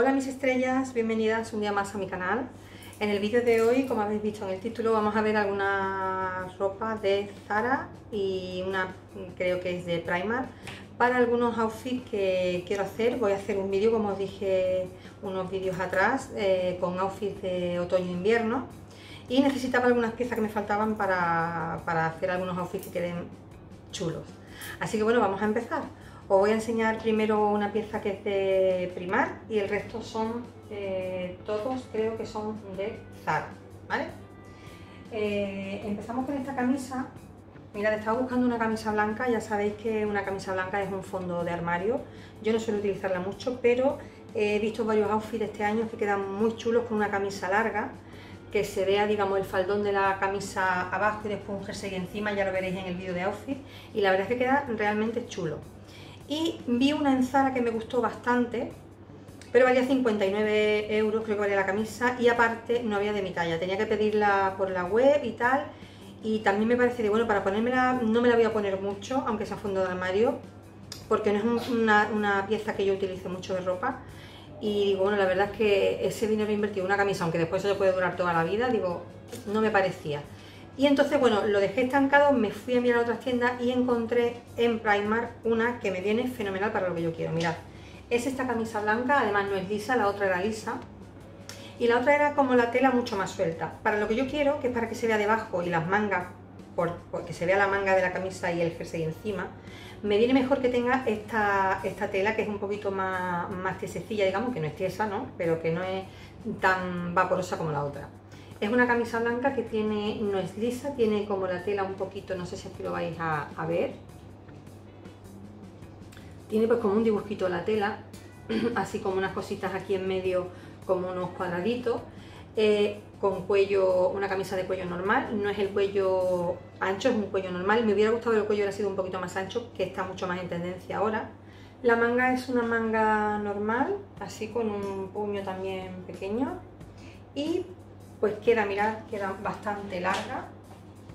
Hola mis estrellas, bienvenidas un día más a mi canal. En el vídeo de hoy, como habéis visto en el título, vamos a ver alguna ropa de Zara y una creo que es de Primark. Para algunos outfits que quiero hacer, voy a hacer un vídeo, como os dije unos vídeos atrás, con outfits de otoño-invierno. Y necesitaba algunas piezas que me faltaban para hacer algunos outfits que queden chulos. Así que bueno, vamos a empezar. Os voy a enseñar primero una pieza que es de Primark y el resto son, todos creo que son de Zara, ¿vale? Empezamos con esta camisa. Mirad, estaba buscando una camisa blanca. Ya sabéis que una camisa blanca es un fondo de armario. Yo no suelo utilizarla mucho, pero he visto varios outfits este año que quedan muy chulos con una camisa larga, que se vea, digamos, el faldón de la camisa abajo y después un jersey encima. Ya lo veréis en el vídeo de outfit y la verdad es que queda realmente chulo. Y vi una en Zara que me gustó bastante, pero valía 59 euros, creo que valía la camisa, y aparte no había de mi talla, tenía que pedirla por la web y tal, y también me parece de bueno, para ponérmela no me la voy a poner mucho, aunque sea fondo de armario, porque no es una pieza que yo utilice mucho de ropa, y digo, bueno, la verdad es que ese dinero invertido en una camisa, aunque después eso te puede durar toda la vida, digo, no me parecía. Y entonces, bueno, lo dejé estancado, me fui a mirar a otras tiendas y encontré en Primark una que me viene fenomenal para lo que yo quiero. Mirad, es esta camisa blanca, además no es lisa, la otra era lisa. Y la otra era como la tela mucho más suelta. Para lo que yo quiero, que es para que se vea debajo y las mangas, porque se vea la manga de la camisa y el jersey encima, me viene mejor que tenga esta tela que es un poquito más tiesecilla, digamos, que no es tiesa, ¿no? Pero que no es tan vaporosa como la otra. Es una camisa blanca que tiene, no es lisa, tiene como la tela un poquito, no sé si aquí lo vais a ver. Tiene pues como un dibujito la tela, así como unas cositas aquí en medio, como unos cuadraditos. Con cuello, una camisa de cuello normal, no es el cuello ancho, es un cuello normal. Me hubiera gustado que el cuello hubiera sido un poquito más ancho, que está mucho más en tendencia ahora. La manga es una manga normal, así con un puño también pequeño. Y pues queda, mirad, queda bastante larga,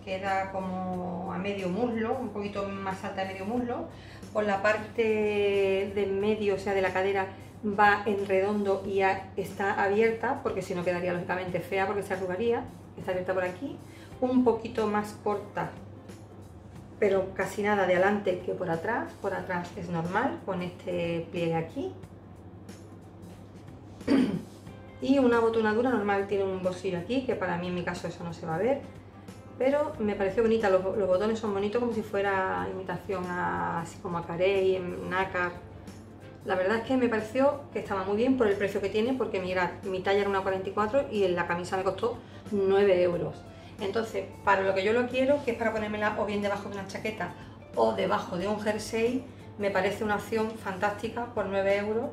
queda como a medio muslo, un poquito más alta de medio muslo. Por la parte de en medio, o sea de la cadera, va en redondo y está abierta, porque si no quedaría lógicamente fea porque se arrugaría. Está abierta por aquí, un poquito más corta, pero casi nada de adelante que por atrás. Por atrás es normal, con este pliegue aquí. Y una botonadura normal, tiene un bolsillo aquí, que para mí en mi caso eso no se va a ver. Pero me pareció bonita, los botones son bonitos como si fuera imitación a, así como a Carey, nácar. La verdad es que me pareció que estaba muy bien por el precio que tiene, porque mirad, mi talla era una 44 y la camisa me costó 9 euros. Entonces, para lo que yo lo quiero, que es para ponérmela o bien debajo de una chaqueta o debajo de un jersey, me parece una opción fantástica por 9 euros.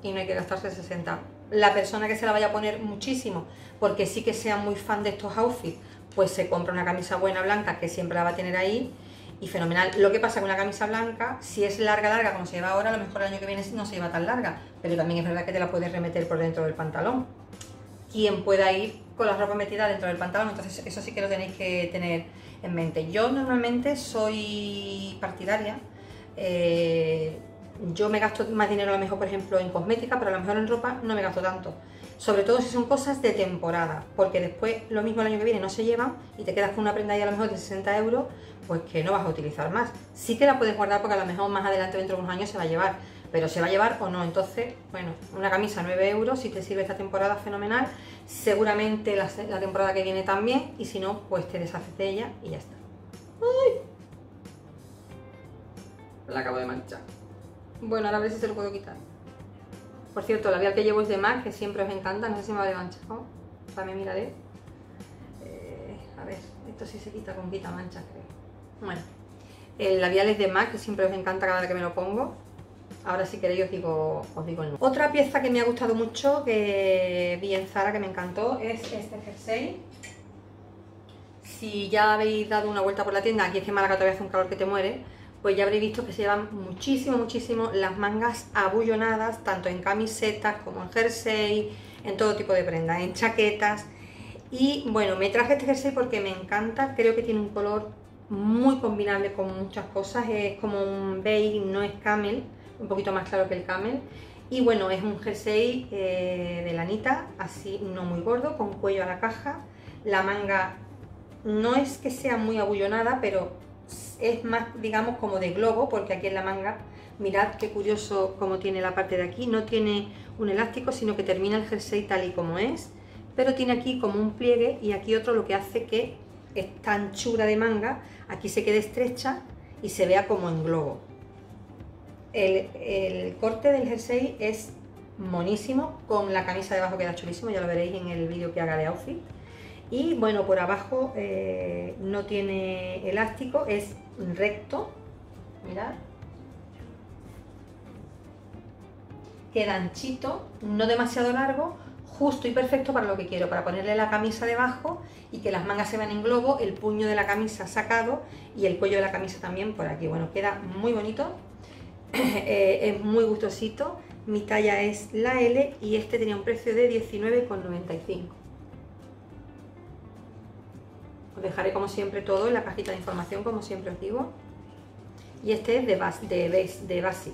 Y no hay que gastarse 60. La persona que se la vaya a poner muchísimo, porque sí que sea muy fan de estos outfits, pues se compra una camisa buena blanca que siempre la va a tener ahí y fenomenal. Lo que pasa con una camisa blanca, si es larga larga como se lleva ahora, a lo mejor el año que viene no se lleva tan larga, pero también es verdad que te la puedes remeter por dentro del pantalón. Quien pueda ir con la ropa metida dentro del pantalón, entonces eso sí que lo tenéis que tener en mente. Yo normalmente soy partidaria, yo me gasto más dinero a lo mejor, por ejemplo, en cosmética, pero a lo mejor en ropa no me gasto tanto. Sobre todo si son cosas de temporada, porque después lo mismo el año que viene no se llevan y te quedas con una prenda ahí a lo mejor de 60 euros, pues que no vas a utilizar más. Sí que la puedes guardar porque a lo mejor más adelante, dentro de unos años, se va a llevar, pero se va a llevar o no. Entonces, bueno, una camisa 9 euros, si te sirve esta temporada, fenomenal. Seguramente la temporada que viene también, y si no, pues te deshaces de ella y ya está. ¡Ay! La acabo de manchar. Bueno, ahora a ver si se lo puedo quitar. Por cierto, el labial que llevo es de MAC, que siempre os encanta. No sé si me va a haber manchado. También miraré. A ver, esto sí se quita con quita manchas, creo. Bueno, el labial es de MAC, que siempre os encanta cada vez que me lo pongo. Ahora si queréis os digo el nombre. Otra pieza que me ha gustado mucho, que vi en Zara, que me encantó, es este jersey. Si ya habéis dado una vuelta por la tienda, aquí es que en Málaga todavía hace un calor que te muere, pues ya habréis visto que se llevan muchísimo, muchísimo las mangas abullonadas, tanto en camisetas como en jersey, en todo tipo de prendas, en chaquetas. Y bueno, me traje este jersey porque me encanta, creo que tiene un color muy combinable con muchas cosas, es como un beige, no es camel, un poquito más claro que el camel. Y bueno, es un jersey de lanita, así no muy gordo, con cuello a la caja. La manga no es que sea muy abullonada, pero es más, digamos, como de globo, porque aquí en la manga, mirad qué curioso como tiene la parte de aquí. No tiene un elástico, sino que termina el jersey tal y como es, pero tiene aquí como un pliegue y aquí otro, lo que hace que esta anchura de manga aquí se quede estrecha y se vea como en globo. El corte del jersey es monísimo, con la camisa debajo queda chulísimo, ya lo veréis en el vídeo que haga de outfit. Y bueno, por abajo no tiene elástico, es recto, mirad, queda anchito, no demasiado largo, justo y perfecto para lo que quiero, para ponerle la camisa debajo y que las mangas se vean en globo, el puño de la camisa sacado y el cuello de la camisa también por aquí. Bueno, queda muy bonito, es muy gustosito. Mi talla es la L y este tenía un precio de 19,95. Os dejaré como siempre todo en la cajita de información, como siempre os digo. Y este es de base.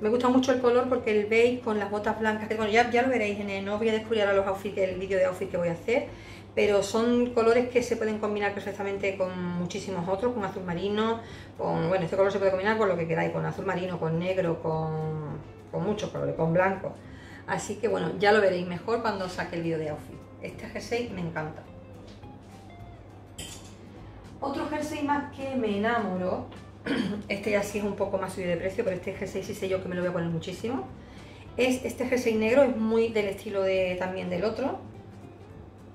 Me gusta mucho el color porque el beige con las botas blancas, que bueno, ya lo veréis, no voy a descubrir ahora los outfits, el vídeo de outfit que voy a hacer, pero son colores que se pueden combinar perfectamente con muchísimos otros, con azul marino, con, bueno, este color se puede combinar con lo que queráis, con azul marino, con negro, con muchos colores, con blanco. Así que bueno, ya lo veréis mejor cuando saque el vídeo de outfit. Este jersey me encanta. Otro jersey más que me enamoró. Este ya sí es un poco más subido de precio, pero este jersey sí sé yo que me lo voy a poner muchísimo. Es este jersey negro, es muy del estilo de, también del otro,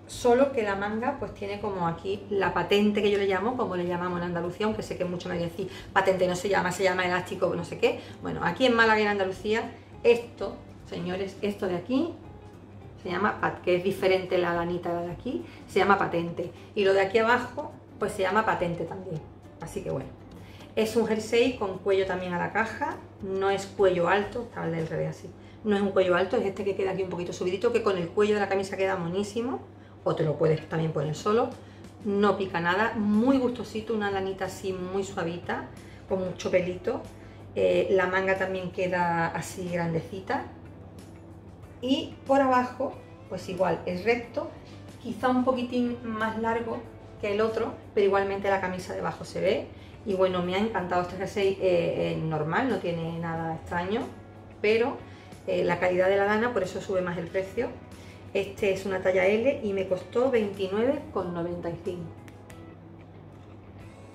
solo que la manga pues tiene como aquí la patente, que yo le llamo, como le llamamos en Andalucía, aunque sé que mucho me decís, patente no se llama, se llama elástico, no sé qué. Bueno, aquí en Málaga y en Andalucía, esto, señores, esto de aquí se llama patente, que es diferente la lanita de aquí, se llama patente. Y lo de aquí abajo pues se llama patente también, así que bueno. Es un jersey con cuello también a la caja, no es cuello alto, estaba el del revés así, no es un cuello alto, es este que queda aquí un poquito subidito, que con el cuello de la camisa queda monísimo, o te lo puedes también poner solo, no pica nada, muy gustosito, una lanita así muy suavita, con mucho pelito, la manga también queda así grandecita, y por abajo, pues igual, es recto, quizá un poquitín más largo que el otro, pero igualmente la camisa debajo se ve. Y bueno, me ha encantado este jersey, normal, no tiene nada extraño, pero la calidad de la lana, por eso sube más el precio. Este es una talla L y me costó 29,95.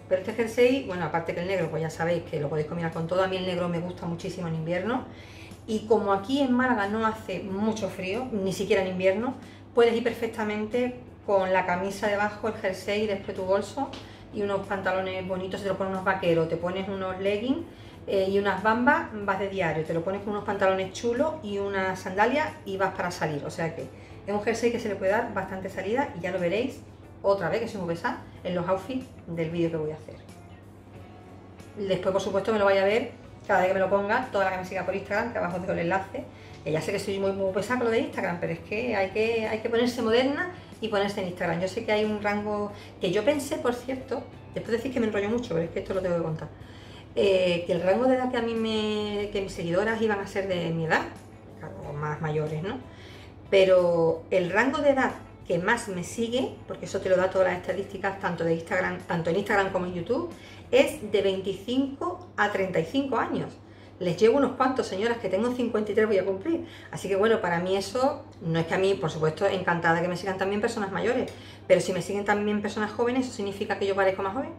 Pero este jersey, bueno, aparte que el negro, pues ya sabéis que lo podéis combinar con todo. A mí el negro me gusta muchísimo en invierno. Y como aquí en Málaga no hace mucho frío, ni siquiera en invierno, puedes ir perfectamente con la camisa debajo, el jersey, después tu bolso, y unos pantalones bonitos, te lo pones unos vaqueros, te pones unos leggings y unas bambas, vas de diario, te lo pones con unos pantalones chulos y unas sandalias y vas para salir. O sea que es un jersey que se le puede dar bastante salida y ya lo veréis otra vez, que se me besa, en los outfits del vídeo que voy a hacer. Después, por supuesto, me lo vaya a ver cada vez que me lo ponga, toda la que me siga por Instagram, que abajo os dejo el enlace. Ya sé que soy muy, muy pesada con lo de Instagram, pero es que hay que ponerse moderna y ponerse en Instagram. Yo sé que hay un rango que yo pensé, por cierto, después decís que me enrollo mucho, pero es que esto lo tengo que contar, que el rango de edad que a mí que mis seguidoras iban a ser de mi edad, claro, más mayores, ¿no? Pero el rango de edad que más me sigue, porque eso te lo da todas las estadísticas, tanto de Instagram, tanto en Instagram como en YouTube, es de 25 a 35 años. Les llevo unos cuantos, señoras, que tengo 53, voy a cumplir. Así que bueno, para mí eso, no es que a mí, por supuesto, encantada que me sigan también personas mayores, pero si me siguen también personas jóvenes, ¿eso significa que yo parezco más joven?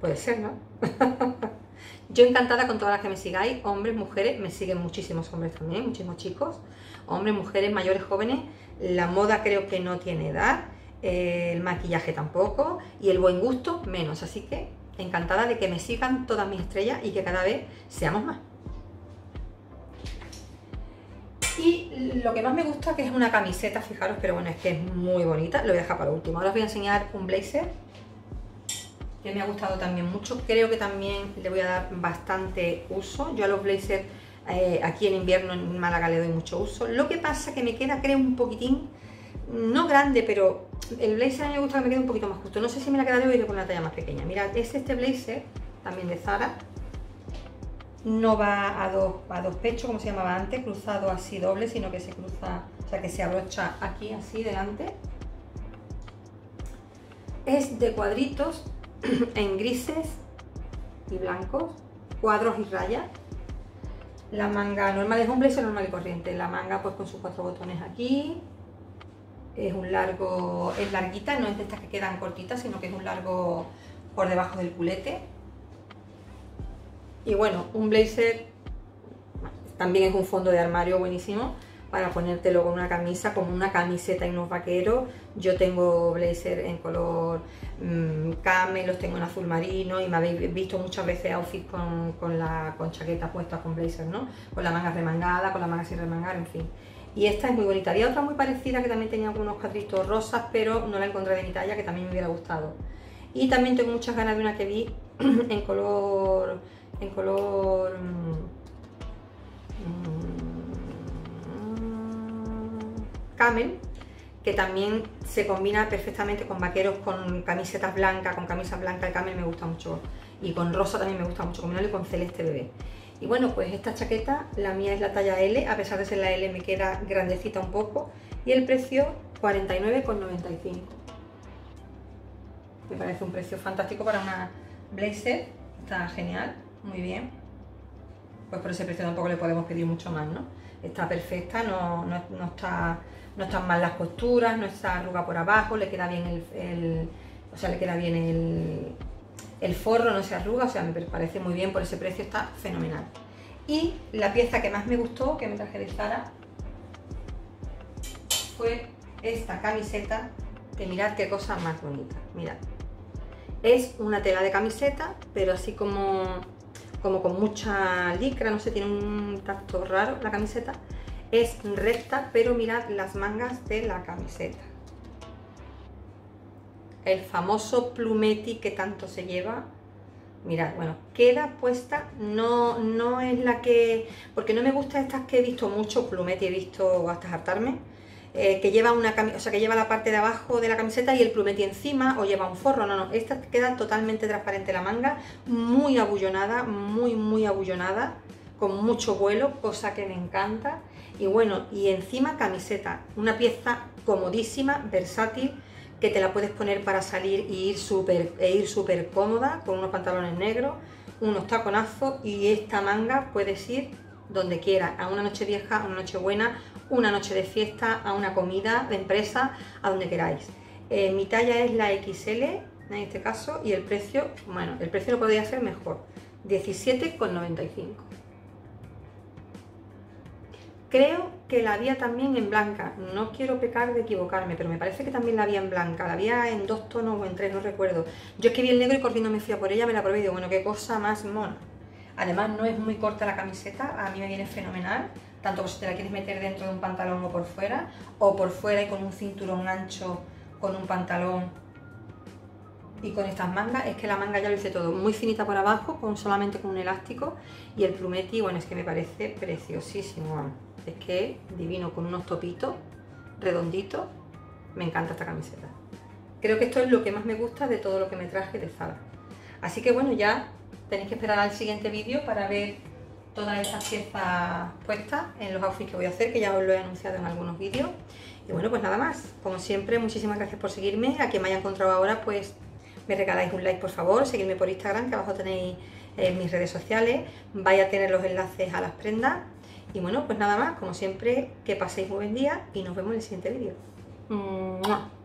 Puede ser, ¿no? Yo encantada con todas las que me sigáis, hombres, mujeres, me siguen muchísimos hombres también, muchísimos chicos, hombres, mujeres, mayores, jóvenes. La moda creo que no tiene edad, el maquillaje tampoco, y el buen gusto menos, así que encantada de que me sigan todas mis estrellas y que cada vez seamos más. Y lo que más me gusta, que es una camiseta, fijaros, pero bueno, es que es muy bonita, lo voy a dejar para último. Ahora os voy a enseñar un blazer que me ha gustado también mucho, creo que también le voy a dar bastante uso. Yo a los blazers aquí en invierno en Málaga le doy mucho uso, lo que pasa que me queda, creo, un poquitín, no grande, pero el blazer a mí me gusta que me quede un poquito más justo. No sé si me la quedaré o iré con una talla más pequeña. Mirad, es este blazer, también de Zara, no va a dos pechos, como se llamaba antes, cruzado así doble, sino que se cruza, o sea que se abrocha aquí así delante. Es de cuadritos en grises y blancos, cuadros y rayas. La manga normal es un blazer normal y corriente. La manga pues con sus 4 botones aquí. Es un largo, es larguita, no es de estas que quedan cortitas, sino que es un largo por debajo del culete. Y bueno, un blazer también es un fondo de armario buenísimo para ponértelo con una camisa, con una camiseta y unos vaqueros. Yo tengo blazer en color camel, los tengo en azul marino y me habéis visto muchas veces outfits con chaqueta puesta con blazer, ¿no? Con la manga remangada, con la manga sin remangar, en fin. Y esta es muy bonita. Había otra muy parecida que también tenía algunos cuadritos rosas, pero no la encontré de mi talla, que también me hubiera gustado. Y también tengo muchas ganas de una que vi en color... camel, que también se combina perfectamente con vaqueros, con camisetas blancas, con camisa blanca. El camel me gusta mucho, y con rosa también me gusta mucho combinarlo, y con celeste bebé. Y bueno, pues esta chaqueta, la mía es la talla L, a pesar de ser la L me queda grandecita un poco, y el precio 49,95. Me parece un precio fantástico para una blazer, está genial, muy bien. Pues por ese precio tampoco le podemos pedir mucho más, ¿no? Está perfecta, no están mal las costuras, no está arruga por abajo, le queda bien el forro, no se arruga, o sea, me parece muy bien, por ese precio está fenomenal. Y la pieza que más me gustó, que me traje de Zara, fue esta camiseta, que mirad qué cosa más bonita, mirad. Es una tela de camiseta, pero así como con mucha licra, no sé, tiene un tacto raro la camiseta. Es recta, pero mirad las mangas de la camiseta. El famoso plumeti que tanto se lleva. Mirad, bueno, queda puesta, no es la que... Porque no me gustan estas que he visto mucho, plumeti he visto hasta hartarme. Que lleva una camiseta, o sea, que lleva la parte de abajo de la camiseta y el plumeti encima, o lleva un forro. No, esta queda totalmente transparente la manga, muy abullonada, muy abullonada, con mucho vuelo, cosa que me encanta. Y bueno, y encima camiseta, una pieza comodísima, versátil, que te la puedes poner para salir y ir súper cómoda, con unos pantalones negros, unos taconazos, y esta manga puedes ir donde quieras, a una noche vieja, a una noche buena, una noche de fiesta, a una comida de empresa, a donde queráis. Mi talla es la XL en este caso, y el precio, bueno, el precio lo podría hacer mejor, 17,95. Creo que la había también en blanca, no quiero pecar de equivocarme, pero me parece que también la había en blanca, la había en 2 tonos o en 3, no recuerdo. Yo es que vi el negro y corriendo me fui a por ella, me la probé y digo, bueno, qué cosa más mona. Además no es muy corta la camiseta, a mí me viene fenomenal, tanto que si te la quieres meter dentro de un pantalón o por fuera y con un cinturón ancho, con un pantalón y con estas mangas. Es que la manga ya lo hice todo, muy finita por abajo, solamente con un elástico, y el plumeti, bueno, es que me parece preciosísimo, es que divino, con unos topitos redonditos, me encanta esta camiseta. Creo que esto es lo que más me gusta de todo lo que me traje de Zara. Así que bueno, ya tenéis que esperar al siguiente vídeo para ver todas esas piezas puestas en los outfits que voy a hacer, que ya os lo he anunciado en algunos vídeos. Y bueno, pues nada más, como siempre, muchísimas gracias por seguirme. A quien me haya encontrado ahora, pues me regaláis un like, por favor, seguidme por Instagram, que abajo tenéis mis redes sociales, vais a tener los enlaces a las prendas. Y bueno, pues nada más, como siempre, que paséis muy buen día y nos vemos en el siguiente vídeo. ¡Mua!